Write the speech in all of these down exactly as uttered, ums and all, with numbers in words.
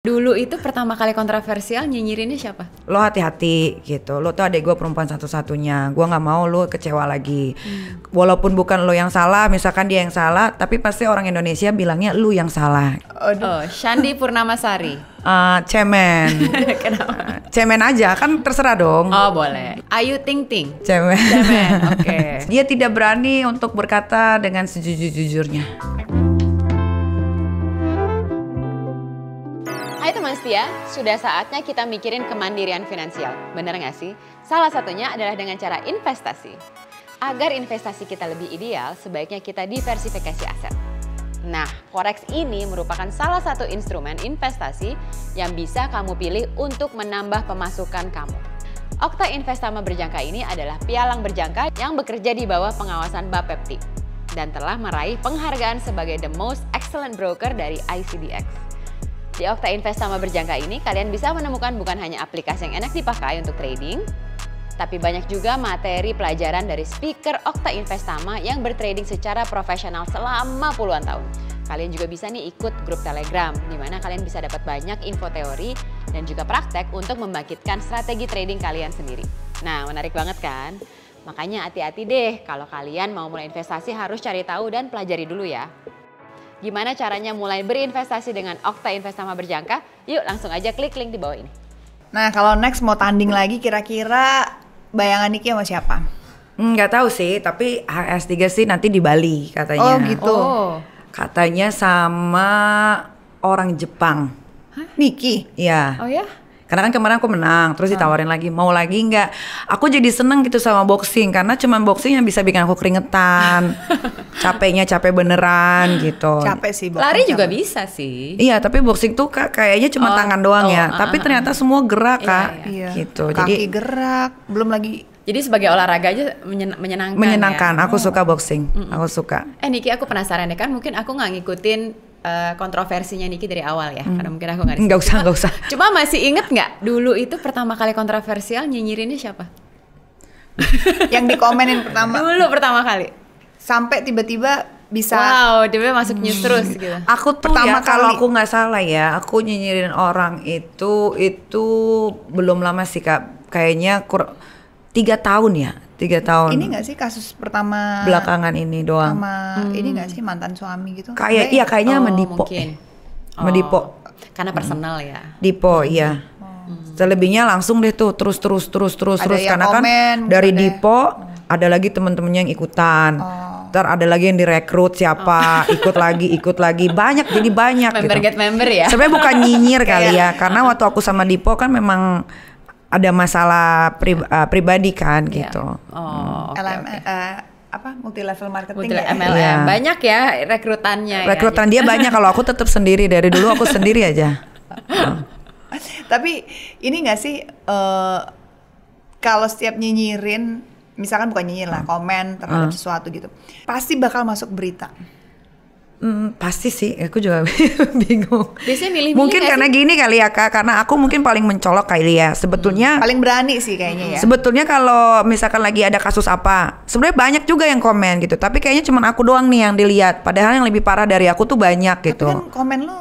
Dulu itu pertama kali kontroversial nyinyirinnya siapa? Lo hati-hati gitu, lo tuh adek gue perempuan satu-satunya, gue gak mau lo kecewa lagi. hmm. Walaupun bukan lo yang salah, misalkan dia yang salah, tapi pasti orang Indonesia bilangnya lo yang salah. Oh, Shandy Purnamasari. uh, Cemen. Kenapa? Cemen aja, kan terserah dong. Oh boleh. Ayu Ting Ting. Cemen, Cemen. Oke okay. Dia tidak berani untuk berkata dengan sejujur-jujurnya. Hai teman setia, sudah saatnya kita mikirin kemandirian finansial. Bener gak sih? Salah satunya adalah dengan cara investasi. Agar investasi kita lebih ideal, sebaiknya kita diversifikasi aset. Nah, forex ini merupakan salah satu instrumen investasi yang bisa kamu pilih untuk menambah pemasukan kamu. Octa Investama Berjangka ini adalah pialang berjangka yang bekerja di bawah pengawasan Bappebti dan telah meraih penghargaan sebagai The Most Excellent Broker dari I C D X. Di Octa Investama Berjangka ini, kalian bisa menemukan bukan hanya aplikasi yang enak dipakai untuk trading, tapi banyak juga materi pelajaran dari speaker Octa Investama yang bertrading secara profesional selama puluhan tahun. Kalian juga bisa nih ikut grup Telegram, di mana kalian bisa dapat banyak info teori dan juga praktek untuk membangkitkan strategi trading kalian sendiri. Nah, menarik banget kan? Makanya hati-hati deh kalau kalian mau mulai investasi harus cari tahu dan pelajari dulu ya. Gimana caranya mulai berinvestasi dengan Octa Investama Berjangka? Yuk langsung aja klik link di bawah ini. Nah kalau next mau tanding lagi kira-kira bayangan Niki sama siapa? Nggak hmm, tahu sih, tapi H S tiga sih nanti di Bali katanya. Oh gitu. Oh. Katanya sama orang Jepang. Hah? Niki? Iya. Oh ya? Karena kan kemarin aku menang, terus ditawarin hmm. lagi, mau lagi nggak? Aku jadi seneng gitu sama boxing, karena cuman boxing yang bisa bikin aku keringetan. Capeknya capek beneran gitu. Capek sih boxing. Lari juga capek. Bisa sih. Iya, tapi boxing tuh kak, kayaknya cuma oh, tangan doang oh, ya. Uh, tapi uh, ternyata uh, semua gerak iya, kak, iya. gitu. Kaki jadi gerak, belum lagi. Jadi sebagai olahraga aja menyen menyenangkan. Menyenangkan, ya? Aku oh. suka boxing, mm -mm. aku suka. Eh Niki, aku penasaran deh kan, mungkin aku nggak ngikutin. Uh, kontroversinya Niki dari awal ya, hmm. karena mungkin aku gak disini. Nggak usah, nggak usah. Cuma masih inget nggak dulu itu pertama kali kontroversial nyinyirinnya siapa? Yang dikomenin pertama. Dulu pertama kali. Sampai tiba-tiba bisa. Wow, tiba-tiba masuk news hmm. terus gitu. Aku pertama ya, kalau aku nggak salah ya, aku nyinyirin orang itu itu belum lama sih kak. Kayaknya kur tiga tahun ya. Tiga tahun. Ini gak sih kasus pertama belakangan ini doang. Sama hmm. ini gak sih mantan suami gitu? Kayak iya kayaknya oh, sama Dipo. Mungkin. Oh. Sama Dipo. Karena personal hmm. ya. Dipo hmm. iya. Hmm. Selebihnya langsung deh tuh terus terus terus terus ada terus karena komen, kan dari deh. Dipo ada lagi temen-temennya yang ikutan. Oh. Ntar ada lagi yang direkrut siapa, oh. ikut lagi, ikut lagi, banyak jadi banyak. Member gitu. Get member ya. Sebenarnya bukan nyinyir kali ya, karena waktu aku sama Dipo kan memang ada masalah pri, uh, pribadi kan yeah. gitu. Oh, okay, L M, okay. Uh, apa multi level marketing multi ya? M L M. Yeah. Banyak ya rekrutannya. Rekrutan ya, dia banyak. Kalau aku tetap sendiri dari dulu aku sendiri aja. uh. Tapi ini nggak sih uh, kalau setiap nyinyirin, misalkan bukan nyinyir lah, uh. komen terhadap uh. sesuatu gitu, pasti bakal masuk berita. Hmm, pasti sih, aku juga bingung. Biasanya milih -milih mungkin karena sih? Gini kali ya kak, karena aku mungkin paling mencolok kali ya. Sebetulnya hmm. paling berani sih kayaknya ya. Sebetulnya kalau misalkan lagi ada kasus apa, sebenarnya banyak juga yang komen gitu. Tapi kayaknya cuma aku doang nih yang dilihat. Padahal yang lebih parah dari aku tuh banyak gitu. Tapi kan komen lu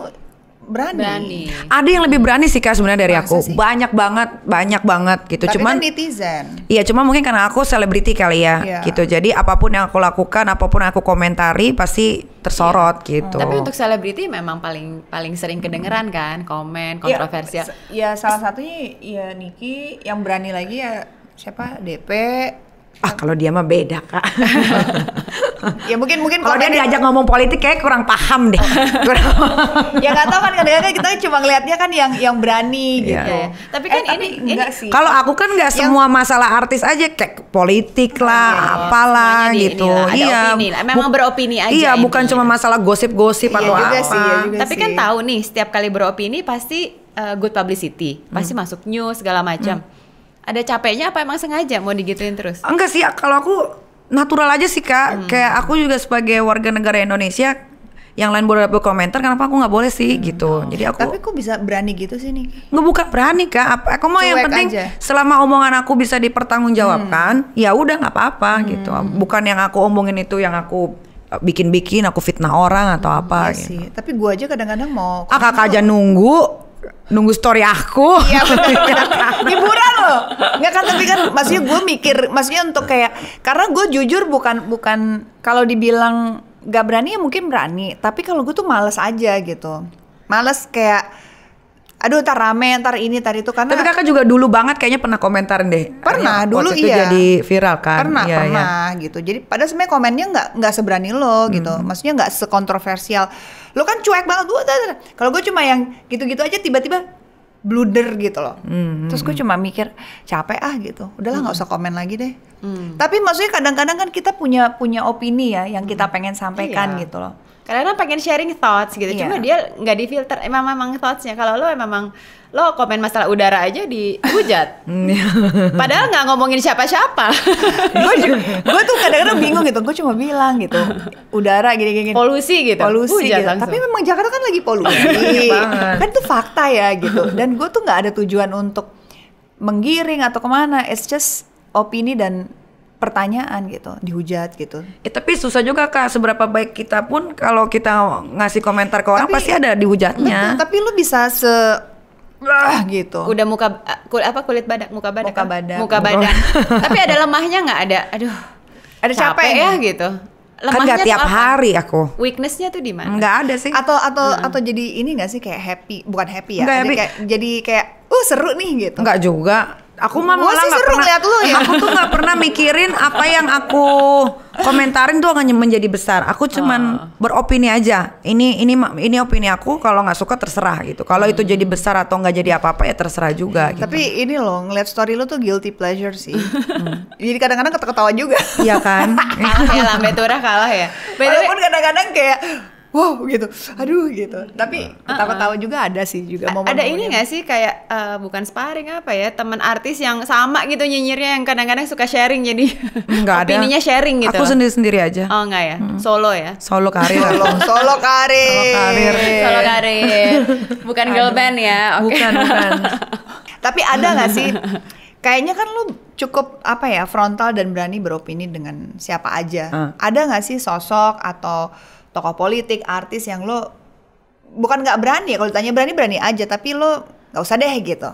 berani. berani. Ada yang lebih berani sih kak sebenarnya dari aku. Sih? Banyak banget, banyak banget gitu. Tapi cuman kan netizen. Iya, cuma mungkin karena aku selebriti kali ya, yeah. gitu. Jadi apapun yang aku lakukan, apapun yang aku komentari pasti tersorot yeah. gitu. Tapi untuk selebriti memang paling paling sering kedengeran kan komen kontroversial. Ya, ya salah satunya ya Niki, yang berani lagi ya siapa D P. Ah kalau dia mah beda kak. Ya mungkin mungkin kalau dia diajak ngomong politik kayak kurang paham deh. Ya nggak tahu kan kadang-kadang kita cuma ngelihatnya kan yang yang berani gitu. Ya. Tapi kan eh, ini, ini kalau aku kan nggak semua yang... masalah artis aja kayak politik lah, oh, apalah di, gitu. Inilah, iya. Opini lah. Memang beropini aja. Iya ini. Bukan cuma masalah gosip-gosip iya, atau juga apa. Sih, iya juga tapi sih. Kan tahu nih setiap kali beropini pasti uh, good publicity, hmm. pasti masuk news segala macam. Hmm. Ada capeknya apa emang sengaja mau digituin terus? Enggak sih, kalau aku natural aja sih kak. Hmm. Kayak aku juga sebagai warga negara Indonesia, yang lain boleh berkomentar, kenapa aku nggak boleh sih hmm. gitu? Oh. Jadi aku. Tapi aku bisa berani gitu sih nih? Nggak bukan berani kak. Aku mau cuek yang penting aja. Selama omongan aku bisa dipertanggungjawabkan, hmm. ya udah nggak apa-apa hmm. gitu. Bukan yang aku omongin itu yang aku bikin-bikin, aku fitnah orang atau hmm, apa. Iya gitu. Sih. Tapi gua aja kadang-kadang mau. Ah kakak aja nunggu. nunggu story aku. Iya, hiburan loh. Nggak kan, tapi kan maksudnya gue mikir, maksudnya untuk kayak, karena gue jujur bukan bukan kalau dibilang gak berani ya mungkin berani, tapi kalau gue tuh males aja gitu. Males kayak aduh ntar rame, ntar ini, ntar itu, karena... Tapi kakak juga dulu banget kayaknya pernah komentarin deh. Pernah, ya, dulu waktu iya. Waktu itu jadi viral kan. Pernah, ya, pernah ya. Gitu. Jadi padahal sebenarnya komennya gak, gak seberani lo gitu. Hmm. Maksudnya gak sekontroversial. Lo kan cuek banget. Kalau gue cuma yang gitu-gitu aja tiba-tiba blunder gitu loh. Hmm. Terus gue cuma mikir capek ah gitu. Udahlah hmm. gak usah komen lagi deh. Hmm. Tapi maksudnya kadang-kadang kan kita punya punya opini ya yang kita hmm. pengen sampaikan iya. gitu loh. Karena pengen sharing thoughts gitu, yeah. cuma dia nggak difilter. Emang memang thoughtsnya kalau lo emang lo komen masalah udara aja dihujat, padahal nggak ngomongin siapa-siapa. Gue tuh kadang-kadang bingung gitu, gue cuma bilang gitu, udara gini-gini. Polusi gitu, polusi. Gitu. Tapi memang Jakarta kan lagi polusi, kan itu fakta ya gitu. Dan gue tuh nggak ada tujuan untuk menggiring atau kemana, it's just opini dan pertanyaan gitu, dihujat gitu. Eh, tapi susah juga kak, seberapa baik kita pun kalau kita ngasih komentar ke orang tapi, pasti ada dihujatnya. Betul, tapi lu bisa se ah, gitu. Udah muka kul, apa kulit badak, muka badak. Muka badak. Muka badak. Tapi ada lemahnya nggak ada? Aduh. Ada capek, capek ya gitu. Lemahnya kan gak tiap apa? Hari aku. Weaknessnya tuh di mana? Nggak ada sih. Atau atau hmm. atau jadi ini nggak sih kayak happy, bukan happy ya? Nggak jadi, happy. Kayak, jadi kayak uh seru nih gitu. Nggak juga. Aku mah malah nggak pernah lihat lu ya. Aku tuh nggak pernah mikirin apa yang aku komentarin tuh akan menjadi besar. Aku cuman oh. beropini aja. Ini ini ini opini aku. Kalau nggak suka terserah gitu. Kalau hmm. itu jadi besar atau nggak jadi apa-apa ya terserah juga. Hmm. Gitu. Tapi ini loh ngeliat story lu tuh guilty pleasure sih. hmm. Jadi kadang-kadang ketawa juga. Iya kan. Ya lah, Beturah kalah ya. Walaupun kadang-kadang kayak wow gitu, aduh gitu. Tapi ketawa-ketawa uh-uh. juga ada sih juga. A- ada ini nggak sih kayak uh, bukan sparring apa ya, teman artis yang sama gitu nyinyirnya yang kadang-kadang suka sharing jadi opininya ada. Sharing gitu. Aku sendiri-sendiri aja. Oh nggak ya, hmm. solo ya. Solo karir, solo, solo karir, solo karir, solo karir. Bukan girl band ya. Okay. Bukan bukan. Tapi ada nggak sih? Kayaknya kan lu cukup apa ya frontal dan berani beropini dengan siapa aja. Uh. Ada nggak sih sosok atau tokoh politik, artis yang lo bukan nggak berani ya kalau ditanya berani-berani aja tapi lo nggak usah deh gitu,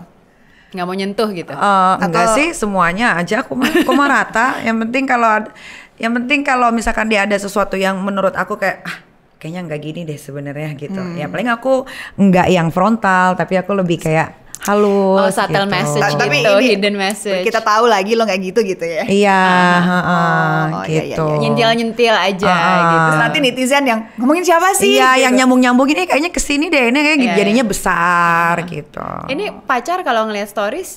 nggak mau nyentuh gitu? Uh, enggak sih, semuanya aja aku mah rata. Yang penting kalau yang penting kalau misalkan dia ada sesuatu yang menurut aku kayak ah, kayaknya nggak gini deh sebenarnya gitu. Hmm. Ya paling aku nggak yang frontal tapi aku lebih kayak halus. Oh, subtle gitu. Message gitu, tapi ini, hidden message. Kita tahu lagi lo nggak gitu gitu ya. Iya, uh, uh, oh, gitu. Iya, iya, iya. Nyentil-nyentil aja uh, gitu. Terus nanti netizen yang ngomongin siapa sih? Iya, gitu. Yang nyambung-nyambungin eh kayaknya kesini deh, ini kayak yeah, jadinya yeah. besar uh, gitu. Ini pacar kalau ngeliat stories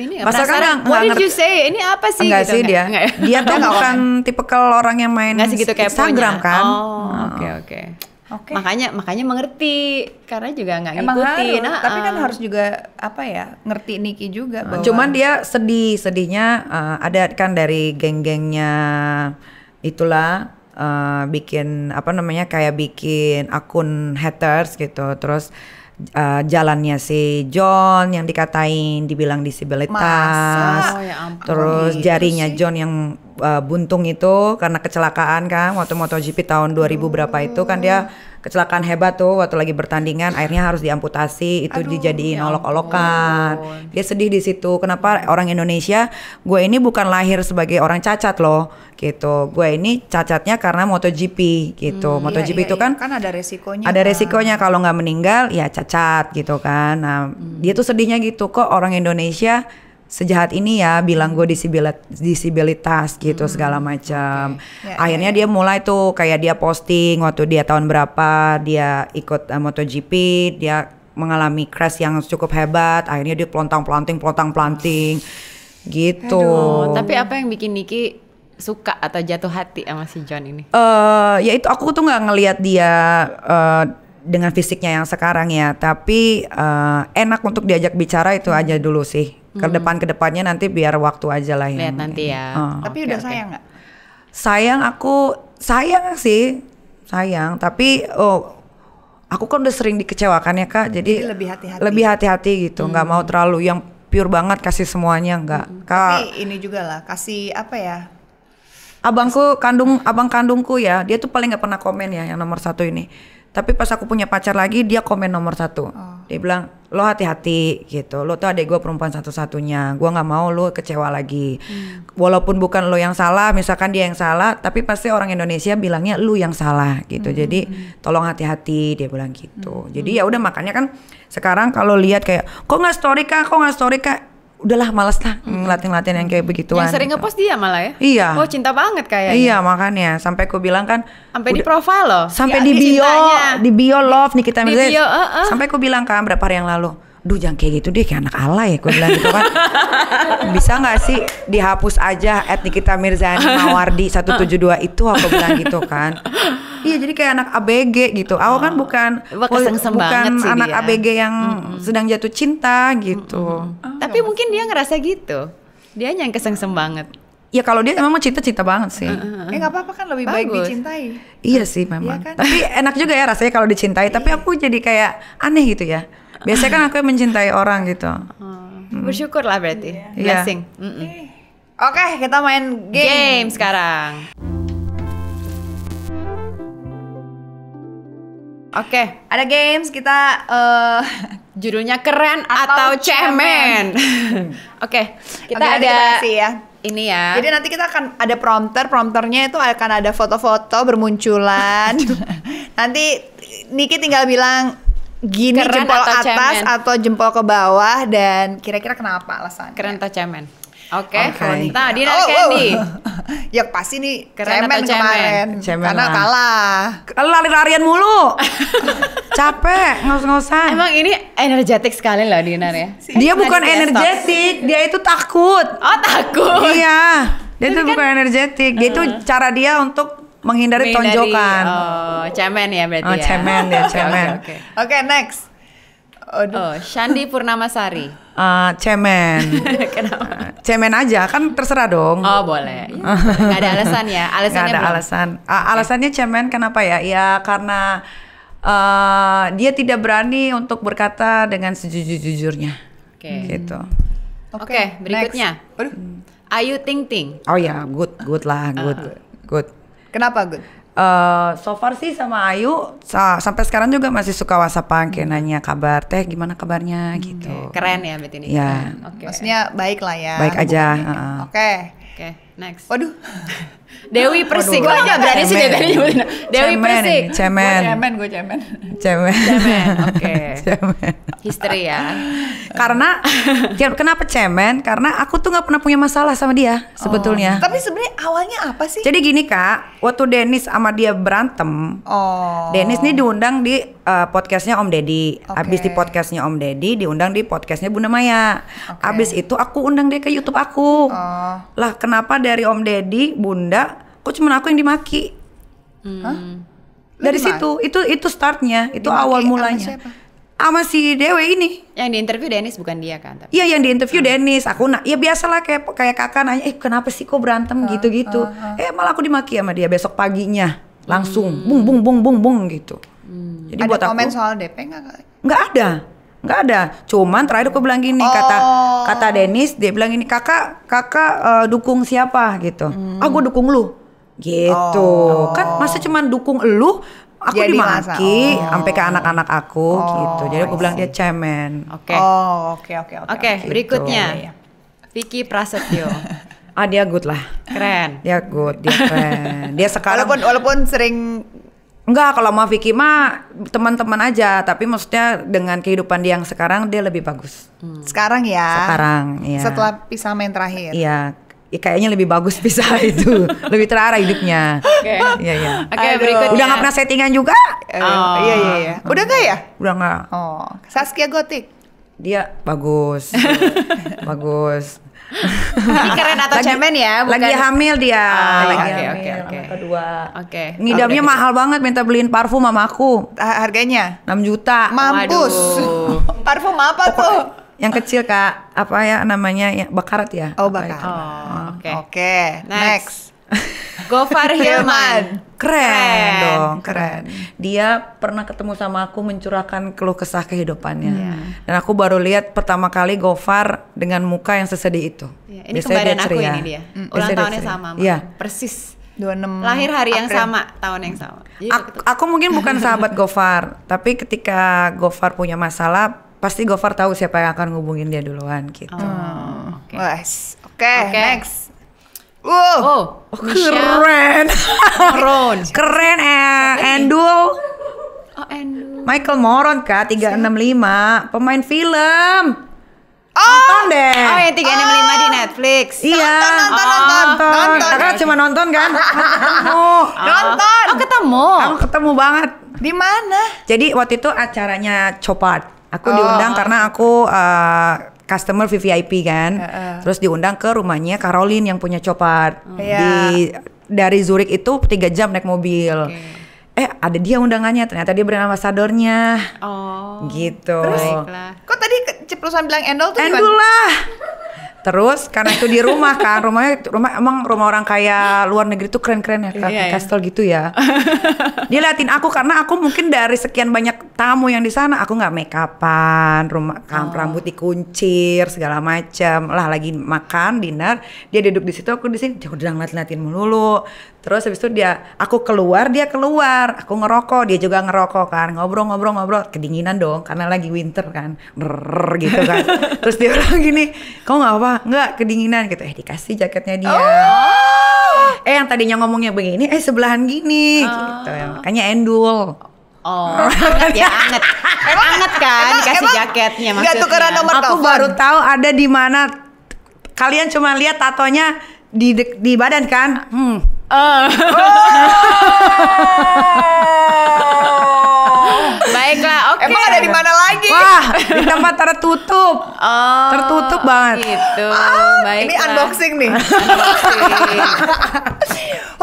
ini masa kadang what did you say? Ini apa sih? Enggak gitu, sih enggak? Dia. Enggak. Dia tuh bukan tipikal orang yang main gitu Instagram kan. Oh, oke okay, oke. Okay. Okay. Makanya makanya mengerti karena juga nggak ngikutin. Nah, tapi kan uh, harus juga apa ya ngerti Niki juga. Bahwa cuman dia sedih sedihnya uh, ada kan dari geng-gengnya itulah uh, bikin apa namanya kayak bikin akun haters gitu terus. Uh, jalannya si John yang dikatain, dibilang disabilitas, oh, ya ampun, terus jarinya sih. John yang uh, buntung itu karena kecelakaan kan waktu MotoGP tahun dua ribu oh. berapa itu kan dia kecelakaan hebat tuh waktu lagi bertandingan akhirnya harus diamputasi itu. Aduh, dijadiin ya olok-olokan. Dia sedih di situ. Kenapa orang Indonesia, gue ini bukan lahir sebagai orang cacat loh gitu. Gue ini cacatnya karena MotoGP gitu. Hmm, MotoGP iya, itu iya, kan, kan ada resikonya. Ada kan. resikonya kalau nggak meninggal ya cacat gitu kan. Nah, hmm. dia tuh sedihnya gitu kok orang Indonesia sejahat ini ya bilang gue disabilitas gitu hmm. segala macam. Okay. Ya, akhirnya ya, ya. dia mulai tuh kayak dia posting waktu dia tahun berapa dia ikut uh, MotoGP, dia mengalami crash yang cukup hebat. Akhirnya dia pelontang-pelanting, pelontang-pelanting gitu. Aduh, tapi apa yang bikin Niki suka atau jatuh hati sama si John ini? Uh, ya itu aku tuh nggak ngelihat dia uh, dengan fisiknya yang sekarang ya, tapi uh, enak untuk diajak bicara itu aja dulu sih. Ke depan ke depannya nanti biar waktu aja lah yang lihat nanti ya. Uh, tapi okay, udah okay. sayang nggak? Sayang aku sayang sih sayang, tapi oh. aku kan udah sering dikecewakan ya kak, jadi, jadi lebih hati-hati. Lebih hati-hati gitu, nggak hmm. mau terlalu yang pure banget kasih semuanya nggak. Hmm. Tapi ini juga lah kasih apa ya? Abangku kandung, abang kandungku ya, dia tuh paling nggak pernah komen ya yang nomor satu ini. Tapi pas aku punya pacar lagi dia komen nomor satu. Oh. Dia bilang, lo hati-hati gitu, lo tuh adek gue perempuan satu-satunya, gue gak mau lo kecewa lagi. Hmm. Walaupun bukan lo yang salah, misalkan dia yang salah, tapi pasti orang Indonesia bilangnya lo yang salah gitu. Hmm. Jadi tolong hati-hati, dia bilang gitu. Hmm. Jadi ya udah, makanya kan sekarang kalau lihat kayak, kok gak story kak, kok gak story kak, udahlah males lah ngelatih-ngelatih hmm. yang kayak begituan. Yang sering gitu ngepost dia malah ya? Iya. Oh cinta banget kayaknya. Iya makanya, sampai aku bilang kan, sampai di profile loh, sampai di, di bio cintanya. Di bio love Nikita Mirzani. uh, uh. Sampai aku bilang kan berapa hari yang lalu, duh jangan kayak gitu deh, kayak anak alay ya, aku bilang gitu kan. Bisa gak sih dihapus aja at Nikita Mirzani Mawardi satu tujuh dua itu, aku bilang gitu kan. Iya jadi kayak anak A B G gitu. Aku oh, kan bukan bukan anak dia. A B G yang mm-hmm. sedang jatuh cinta gitu. Mm-hmm. Oh, tapi mungkin dia ngerasa gitu. Dia yang kesengsem banget. Ya kalau dia memang cinta-cinta banget sih. Uh, uh, uh. Eh nggak apa-apa kan, lebih bagus. Baik dicintai. Iya sih memang. Iya kan? Tapi enak juga ya rasanya kalau dicintai. Tapi aku jadi kayak aneh gitu ya. Biasanya kan aku yang mencintai orang gitu. Uh, hmm. Bersyukur lah berarti. Yeah. Blessing. Yeah. Mm-mm. Oke okay, kita main game, game sekarang. Oke, okay. Ada games kita uh, judulnya keren atau, atau cemen. Oke, okay. kita okay, ada kita ya. Ini ya. Jadi nanti kita akan ada prompter, prompternya itu akan ada foto-foto bermunculan. Nanti Niki tinggal bilang gini, keren jempol atau atas cemen, atau jempol ke bawah, dan kira-kira kenapa alasannya. Keren atau cemen. Oke, okay. okay. Nah dia oh, oh. nih. Ya pasti nih keren cemen, cemen kemarin, cemen karena lah. kalah. Lari-larian mulu, capek, ngos-ngosan. Emang ini energetik sekali loh Dinar ya. Si dia bukan energetik, stop. Dia itu takut. Oh takut. Iya, dia itu kan bukan energetik. Dia itu uh. cara dia untuk menghindari, menghindari tonjokan. Oh, cemen ya berarti oh, ya. Cemen ya, cemen. Oke, okay, okay. okay, next. Aduh. Oh, Shandy Purnamasari. Uh, cemen. Kenapa? Cemen aja kan, terserah dong. Oh boleh. Ya, gak ada alasan ya. Alasannya gak ada belum? alasan. Uh, alasannya cemen kenapa ya? Ya karena uh, dia tidak berani untuk berkata dengan sejujur-jujurnya. Oke. Okay. Gitu. Oke. Okay, okay, berikutnya. Aduh. Ayu Ting Ting. Oh ya, good, good lah, good, uh. good. Kenapa good? Uh, so far sih sama Ayu sa sampai sekarang juga masih suka whatsappan, kayak nanya kabar, teh gimana kabarnya gitu. Okay. Keren ya berarti ini. Yeah. Okay. Maksudnya baik lah ya. Baik aja. Oke. Uh. Oke, okay. okay, next. Waduh. Dewi Persik. Gue gak berani sih dari nyebutin. Dewi Persik. Cemen. Gue cemen, gue cemen. Cemen. Cemen. Oke. Okay. Cemen. History ya. Karena kenapa cemen? Karena aku tuh gak pernah punya masalah sama dia sebetulnya. Oh. Tapi sebenarnya awalnya apa sih? Jadi gini Kak, waktu Dennis sama dia berantem. Oh. Dennis nih diundang di uh, podcastnya Om Deddy. Okay. Abis di podcastnya Om Deddy diundang di podcastnya Bunda Maya. Okay. Abis itu aku undang dia ke YouTube aku. Oh. Lah kenapa dari Om Deddy, Bunda, kok cuman aku yang dimaki? Hmm. Hah? Dari dimaki? Situ, itu itu startnya, itu dimaki awal mulanya. Sama si Dewi ini. Yang diinterview Dennis bukan dia kan? Iya yang diinterview oh. Dennis. Aku nak, ya biasalah kayak kayak kakak nanya, eh kenapa sih kok berantem gitu-gitu? Oh, oh, oh. Eh malah aku dimaki sama dia besok paginya, langsung hmm. bung bung bung bung bung gitu. Hmm. Jadi ada buat komen aku, soal D P nggak? Nggak ada. Nggak ada, cuman terakhir aku bilang gini, oh. kata kata Dennis, dia bilang gini, kakak kakak uh, dukung siapa gitu, hmm. ah gue dukung lu, gitu, oh. kan masa cuman dukung lu, aku jadi dimaki, oh. sampai ke anak-anak aku oh. gitu, jadi aku bilang dia cemen. Oke, okay. oh oke okay, oke okay, oke. Okay, oke okay, berikutnya, gitu. Vicky Prasetyo. Ah dia good lah, keren. Dia good, dia keren. Dia sekarang walaupun walaupun sering enggak, kalau sama Vicky mah teman-teman aja, tapi maksudnya dengan kehidupan dia yang sekarang dia lebih bagus. Hmm. Sekarang ya. Sekarang ya. Setelah pisah main terakhir. Iya. Ya, kayaknya lebih bagus pisah itu. Lebih terarah hidupnya. Oke. Iya, iya. Oke, berikutnya. Udah enggak pernah settingan juga? Oh. Iya, iya, iya. Udah enggak ya? Udah enggak. Oh. Saskia Gotik. Dia bagus. Bagus. Ini keren atau lagi, cemen ya? Bukan... Lagi hamil dia. Oh, lagi okay, hamil, okay, okay. kedua. Oke. Okay. Ngidamnya okay. mahal banget, minta beliin parfum sama aku. Harganya? enam juta. Mampus. Parfum apa tuh? Yang kecil Kak, apa ya namanya? Ya, bakarat ya? Oh bakarat. Oh, oke. Okay. Okay. Next. Next. Gofar Hilman. Keren dong, keren. Dia pernah ketemu sama aku mencurahkan keluh kesah kehidupannya. Yeah. Dan aku baru lihat pertama kali Gofar dengan muka yang sesedih itu. Yeah, ini biasanya kembaran aku ini dia. Mm. Ulang tahunnya sama, Mama. Yeah. Persis. dua puluh enam lahir hari yang April. Sama, tahun yang sama. Aku, aku mungkin bukan sahabat Gofar, tapi ketika Gofar punya masalah, pasti Gofar tahu siapa yang akan ngubungin dia duluan gitu. Oh, oke, okay. okay, okay. Next. Wow, oh, keren, Moron. Keren eh, Endul. Oh, Endul. Michael Moron kak, tiga enam lima, pemain film. Oh, nonton deh. Oh, yang tiga enam lima oh. di Netflix. Iya. Nonton, nonton, nonton. Oh. nonton. Kakak cuma nonton kan? Ketemu. Oh. Nonton. Oh, ketemu. Aku ketemu banget. Di mana? Jadi waktu itu acaranya Copat. Aku oh. diundang karena aku uh, customer V V I P kan. Uh, uh. Terus diundang ke rumahnya Caroline yang punya Copat. Uh. Di yeah. dari Zurich itu tiga jam naik mobil. Okay. Eh ada dia undangannya, ternyata dia brand ambasadornya. Oh gitu. Terus, kok tadi ceplosan bilang Endol tuh? Endol lah. Terus karena itu di rumah kan, rumahnya rumah emang rumah orang kaya luar negeri tuh keren-keren ya, kan? Iya, kastel iya. gitu ya. Dia liatin aku karena aku mungkin dari sekian banyak tamu yang di sana aku nggak make upan, rumah oh. rambut dikuncir segala macam lah, lagi makan dinner dia duduk di situ aku di sini dia udah ngeliat-ngeliatin melulu. Terus habis itu dia, aku keluar, dia keluar, aku ngerokok, dia juga ngerokok kan, ngobrol-ngobrol-ngobrol, kedinginan dong, karena lagi winter kan, brrrr gitu kan. Terus dia bilang gini, kau nggak apa, nggak kedinginan gitu, eh dikasih jaketnya dia. Oh. Eh yang tadinya ngomongnya begini, eh sebelahan gini, oh. gitu ya, makanya Endul. Oh, anget ya, anget, anget kan, emang, dikasih emang jaketnya maksudnya. Gak tukeran nomor aku telepon. Baru tahu ada di mana, kalian cuma lihat tatonya di di badan kan, hmm. Uh. Oh. Baiklah, oke. Okay. Emang ada di mana lagi? Wah, di tempat tertutup. Oh, tertutup banget. Gitu. Ah, baiklah. Ini unboxing nih. Unboxing.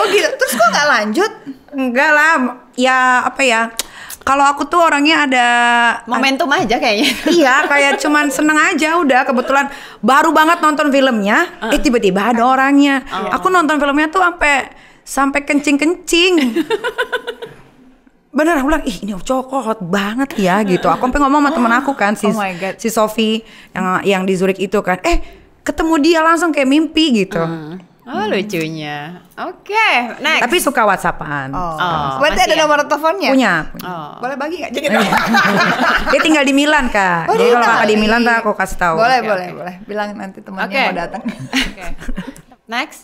Oh gitu. Terus kok nggak lanjut? Enggak lah. Ya apa ya? Kalau aku tuh orangnya ada momentum aja kayaknya. Iya, kayak cuman seneng aja udah. Kebetulan baru banget nonton filmnya, uh. eh tiba-tiba ada orangnya. Uh. Aku nonton filmnya tuh sampai sampai kencing-kencing. Bener, aku bilang, ih ini cowok hot banget ya gitu. Aku sampai ngomong sama temen aku kan, si, oh si Sophie yang yang di Zurich itu kan. Eh, ketemu dia langsung kayak mimpi gitu. Uh. Oh lucunya, oke. Okay, next. Tapi suka WhatsAppan. Oh. oh Berarti ada ya? Nomor teleponnya? Punya. Oh. Boleh bagi nggak? Jadi dia tinggal di Milan kak. Oh, jadi kalau kakak di Milan tak aku kasih tahu. Boleh okay, boleh okay. boleh. Bilang nanti temannya okay. mau datang. Okay. Next.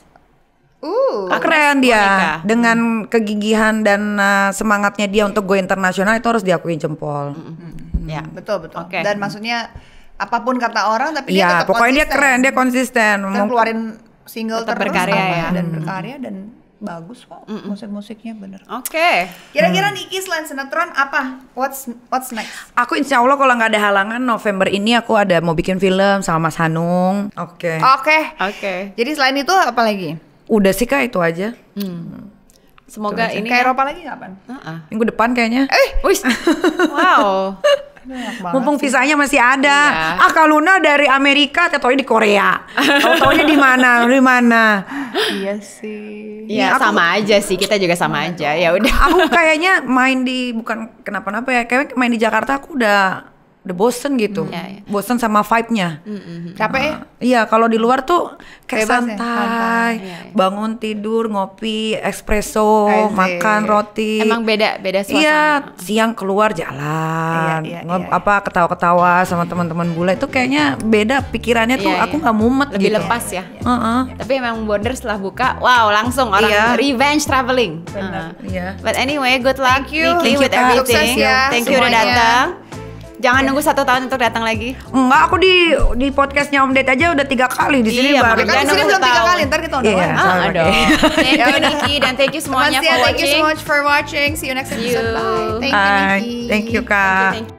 Uh. Ah, keren dia. Monica. Dengan kegigihan dan uh, semangatnya dia untuk go internasional itu harus diakuin jempol. Mm-hmm. Mm-hmm. Ya betul betul. Okay. Dan maksudnya apapun kata orang tapi ya, dia tetap pokoknya konsisten. Dia keren, dia konsisten. Dan keluarin single tetap terus berkarya ya. Dan berkarya dan bagus kok mm -mm. musik-musiknya bener. Oke. Okay. Kira-kira mm. Niki selain sinetron apa? What's What's next? Aku insya Allah kalau nggak ada halangan November ini aku ada mau bikin film sama Mas Hanung. Oke. Okay. Oke. Okay. Oke. Okay. Jadi selain itu apa lagi? Udah sih kak itu aja. Hmm. Semoga itu aja. Ini. Ke Eropa lagi kapan? Uh-uh. Minggu depan kayaknya. Eh, wih. Wow. Mumpung sih. Visanya masih ada. Iya. Ah, kalau Luna dari Amerika, taunya di Korea. Taunya di mana? Di mana? Iya sih. Iya, sama aja sih. Kita juga sama aja. Ya udah. Aku kayaknya main di bukan kenapa-napa ya. Kayaknya main di Jakarta aku udah udah bosen gitu. Mm, iya, iya. Bosen sama vibe-nya. Mm, mm, capek ya? Uh, iya, kalau di luar tuh kayak bebas santai, ya? santai. Iya, iya. Bangun tidur, ngopi, espresso, Aizee. makan roti. Emang beda beda suasana. Iya, siang keluar jalan. Iya, iya, iya, iya. Apa ketawa-ketawa sama teman-teman bule itu kayaknya beda pikirannya tuh. Iya, iya. Aku nggak mumet lebih gitu. Lepas ya. Uh -uh. Tapi emang border setelah buka, wow, langsung orang iya. revenge traveling. Benar. Uh. Iya. But anyway, good luck you Nikki with everything. Ya, thank you udah datang. Jangan yeah. nunggu satu tahun untuk datang lagi. Enggak, aku di di podcastnya Om Date aja udah tiga kali di sini. Iya, baru kan di sini belum tiga kali. Ntar kita udah. Yeah, ah, aduh. Thank you Nikki dan thank you semuanya for watching. Thank you so much for watching. See you next episode. Bye. Thank you Nikki. Thank you kak. Thank you, thank you.